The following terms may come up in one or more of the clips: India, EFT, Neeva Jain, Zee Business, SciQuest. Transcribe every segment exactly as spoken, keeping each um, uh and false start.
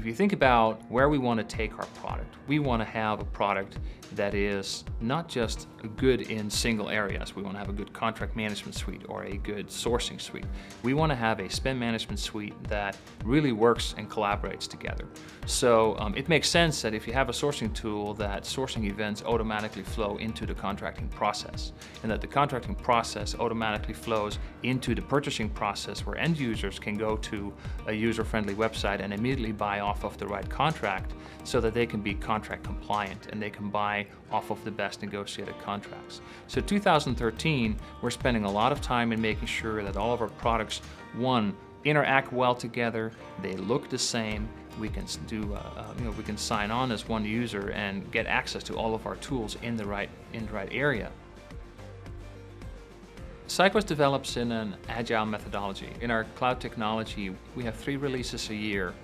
If you think about where we want to take our product, we want to have a product that is not just good in single areas. We want to have a good contract management suite or a good sourcing suite. We want to have a spend management suite that really works and collaborates together. So um, it makes sense that if you have a sourcing tool, that sourcing events automatically flow into the contracting process, and that the contracting process automatically flows into the purchasing process, where end users can go to a user-friendly website and immediately buy off of the right contract so that they can be contract compliant and they can buy off of the best negotiated contracts. So two thousand thirteen, we're spending a lot of time in making sure that all of our products, one, interact well together, they look the same, we can do, uh, you know, we can sign on as one user and get access to all of our tools in the right, in the right area. SciQuest develops in an agile methodology. In our cloud technology, we have three releases a year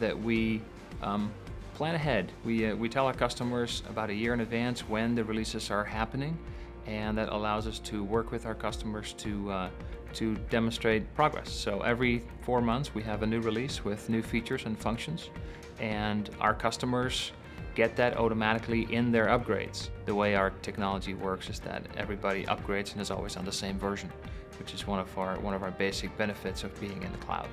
that we um, plan ahead. We, uh, we tell our customers about a year in advance when the releases are happening, and that allows us to work with our customers to, uh, to demonstrate progress. So every four months we have a new release with new features and functions, and our customers get that automatically in their upgrades. The way our technology works is that everybody upgrades and is always on the same version, which is one of our, one of our basic benefits of being in the cloud.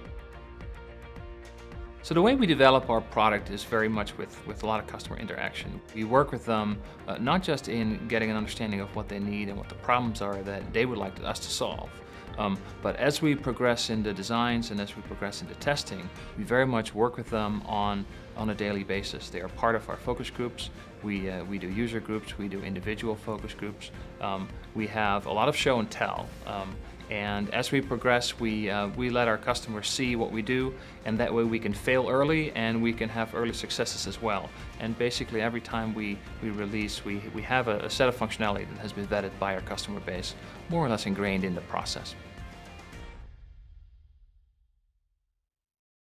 So the way we develop our product is very much with, with a lot of customer interaction. We work with them uh, not just in getting an understanding of what they need and what the problems are that they would like us to solve, Um, but as we progress into designs and as we progress into testing, we very much work with them on, on a daily basis. They are part of our focus groups. We, uh, we do user groups, we do individual focus groups. Um, we have a lot of show and tell. Um, and as we progress, we, uh, we let our customers see what we do, and that way we can fail early and we can have early successes as well. And basically every time we, we release, we, we have a, a set of functionality that has been vetted by our customer base, more or less ingrained in the process.